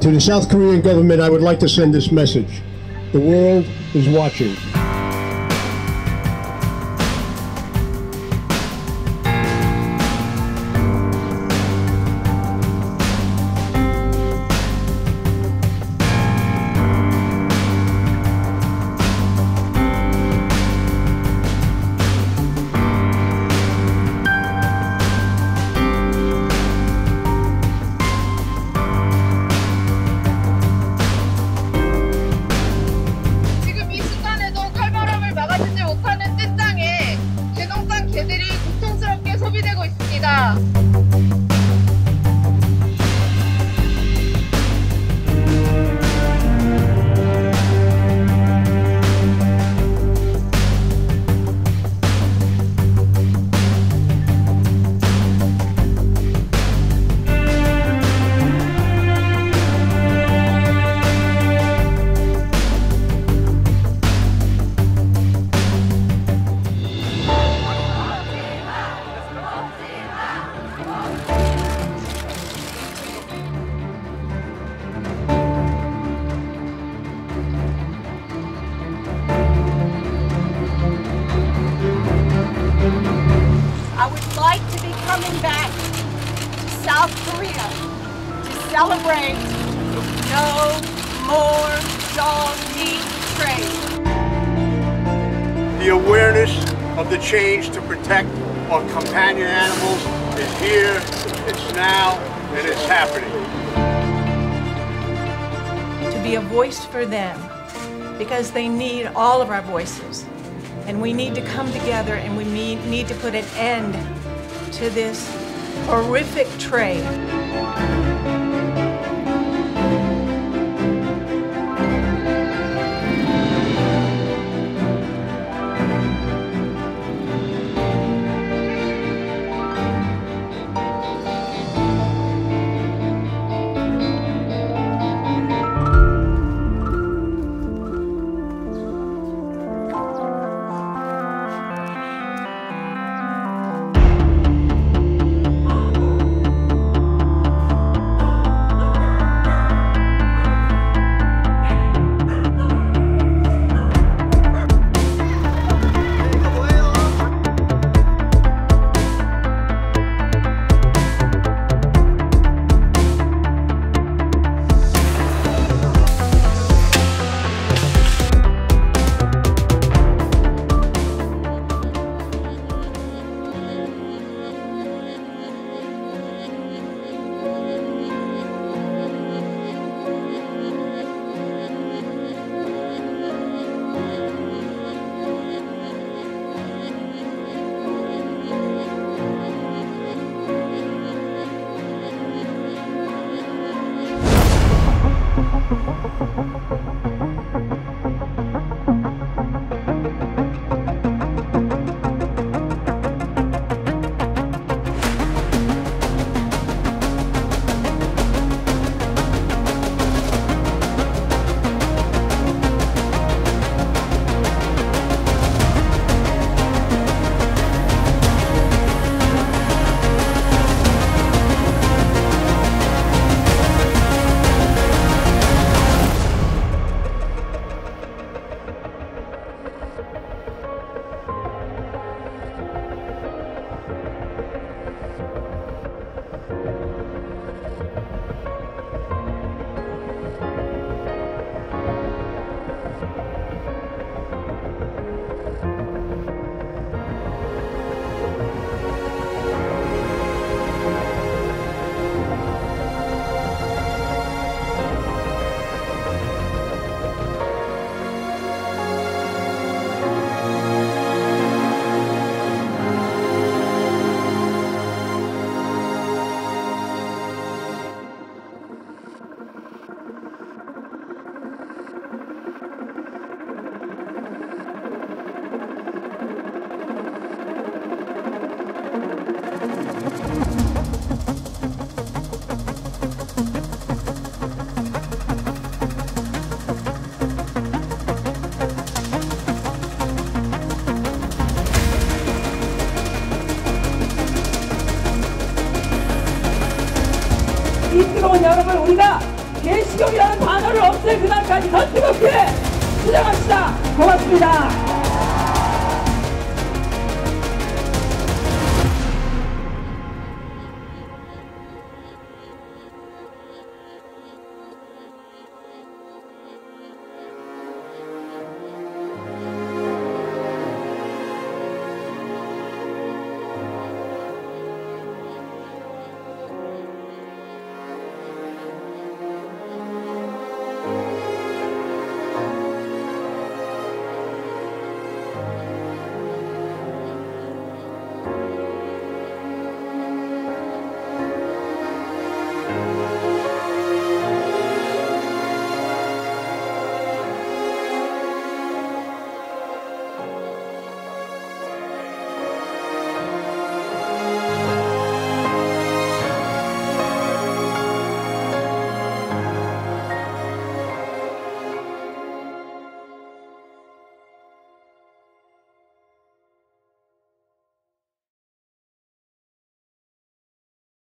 To the South Korean government, I would like to send this message. The world is watching. Coming back to South Korea to celebrate no more dog meat trade. The awareness of the change to protect our companion animals is here, it's now, and it's happening. To be a voice for them, because they need all of our voices. And we need to come together and we need to put an end to this horrific trade. 이 뜨거운 여름을 우리가 개시경이라는 단어를 없앨 그날까지 더 뜨겁게 주장합시다. 고맙습니다.